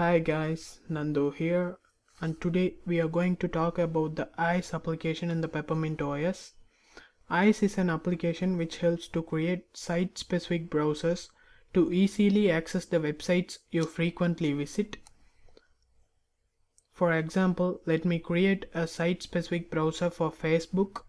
Hi guys, Nando here, and today we are going to talk about the IIS application in the Peppermint OS. IIS is an application which helps to create site-specific browsers to easily access the websites you frequently visit. For example, let me create a site-specific browser for Facebook.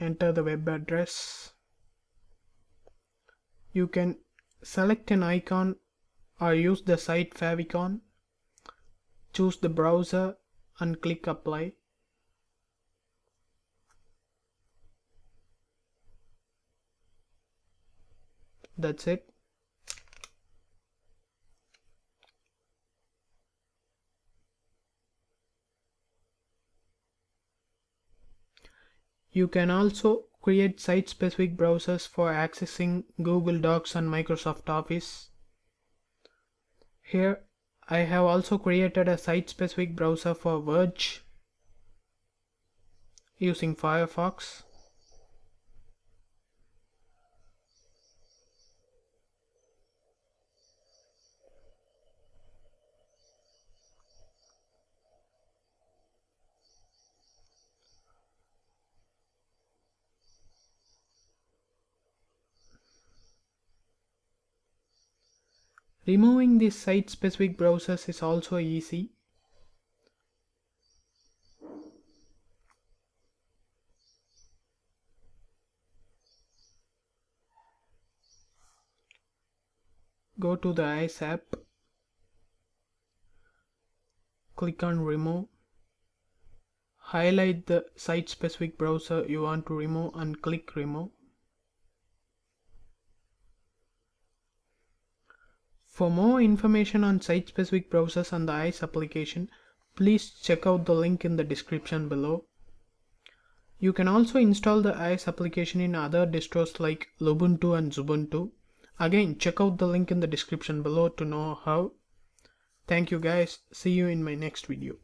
Enter the web address. You can select an icon or use the site favicon. Choose the browser and click apply. That's it. You can also create site-specific browsers for accessing Google Docs and Microsoft Office. Here, I have also created a site-specific browser for Verge using Firefox. Removing these site-specific browsers is also easy. Go to the IIS app. Click on remove. Highlight the site-specific browser you want to remove and click remove. For more information on site-specific browsers and the IIS application, please check out the link in the description below. You can also install the IIS application in other distros like Ubuntu and Ubuntu. Again, check out the link in the description below to know how. Thank you guys. See you in my next video.